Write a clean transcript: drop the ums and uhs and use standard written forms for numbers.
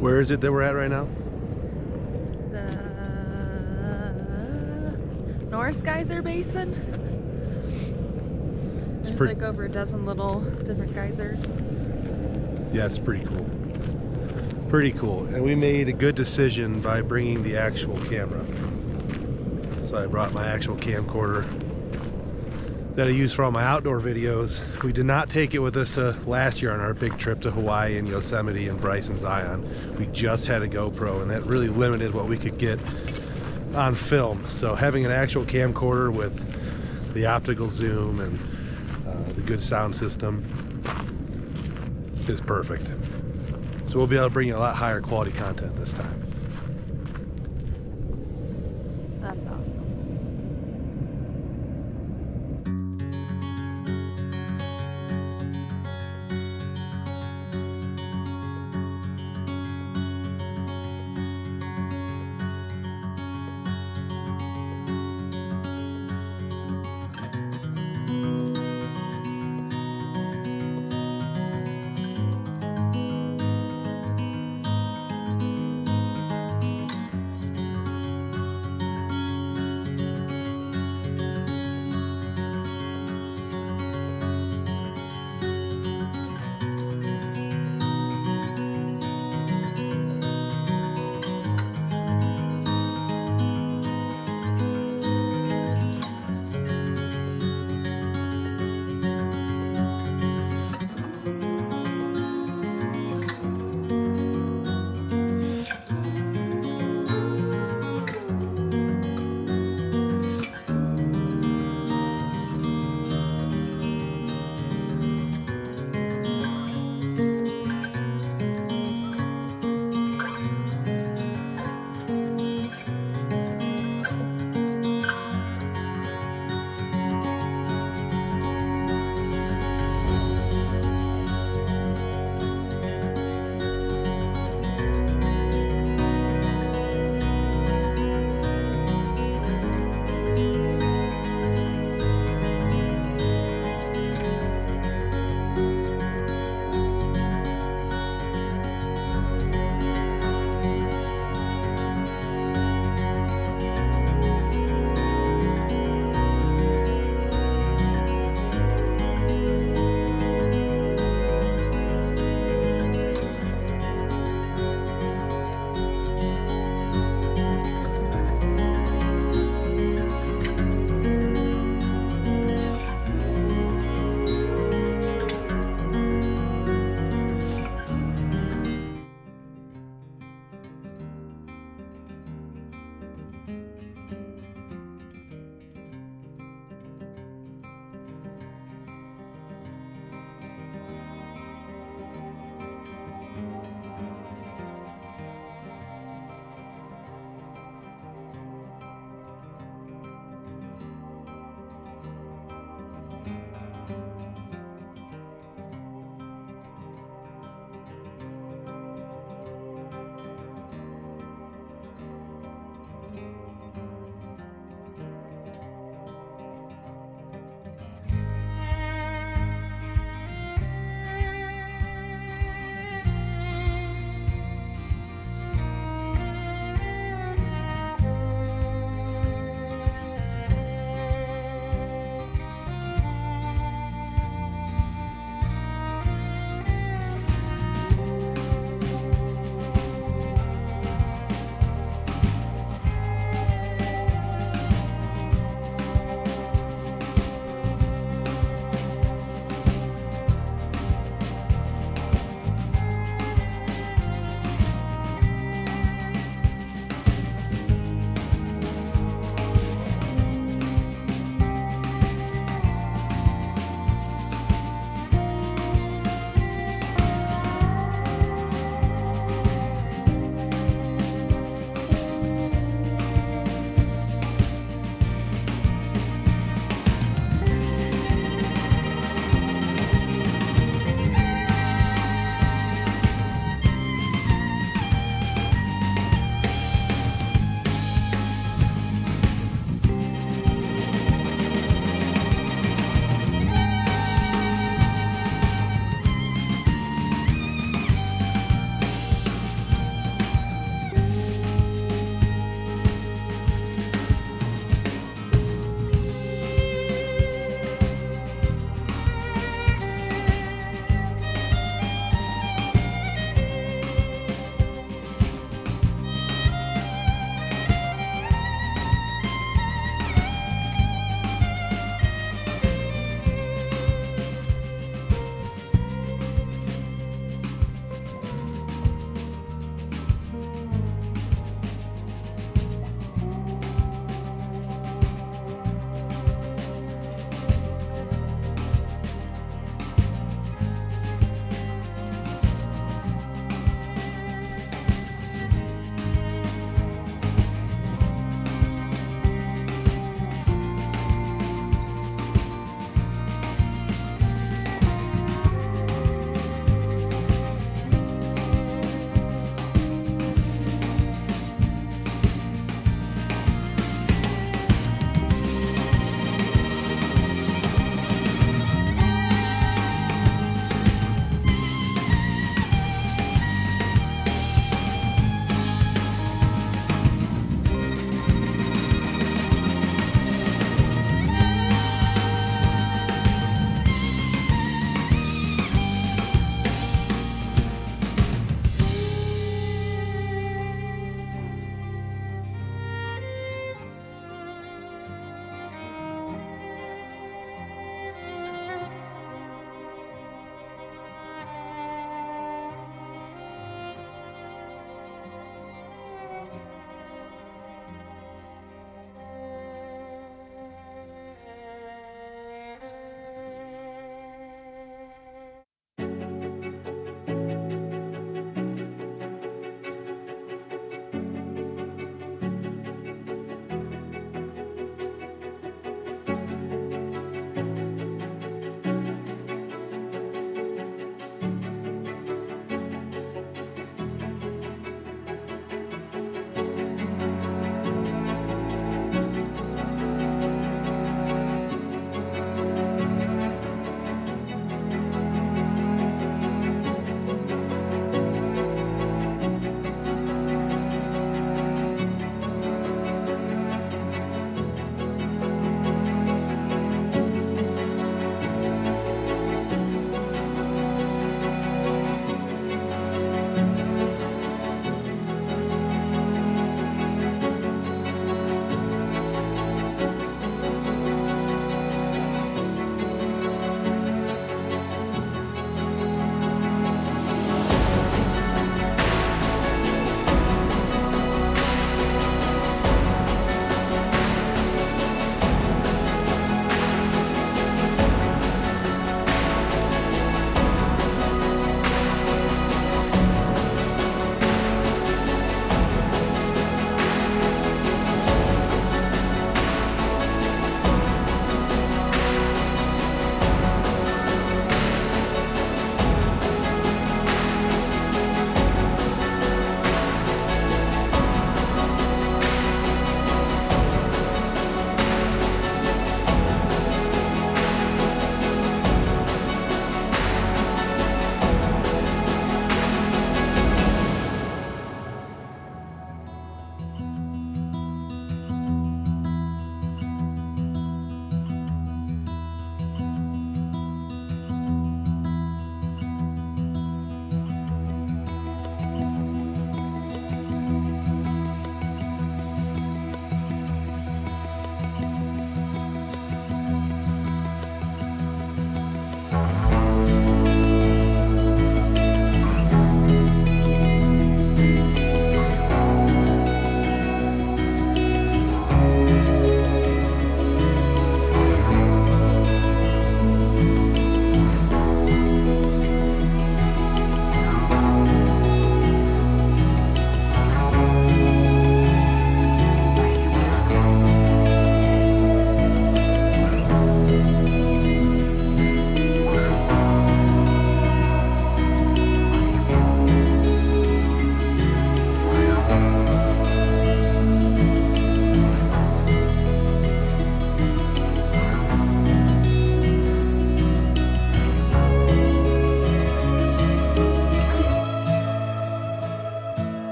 Where is it that we're at right now? The Norris Geyser Basin. There's like over a dozen little different geysers. Yeah, it's pretty cool. Pretty cool. And we made a good decision by bringing the actual camera. So I brought my actual camcorder that I use for all my outdoor videos. We did not take it with us last year on our big trip to Hawaii and Yosemite and Bryson's Zion. We just had a GoPro, and that really limited what we could get on film. So having an actual camcorder with the optical zoom and the good sound system is perfect. So we'll be able to bring you a lot higher quality content this time. That's awesome.